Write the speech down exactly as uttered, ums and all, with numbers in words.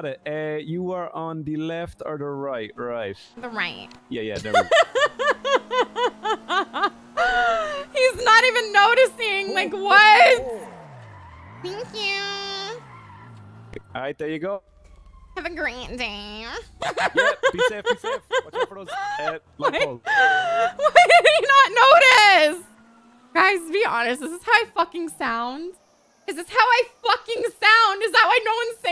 Got it. Uh, you are on the left or the right? Right. The right. Yeah, yeah. There we go. He's not even noticing. Like, what? Thank you. All right, there you go. Have a great day. Yeah, be safe, be safe. Watch out for those uh, light like, poles. Why did he not notice? Guys, to be honest, is this how I fucking sound? Is this how I fucking sound? Is that why no one's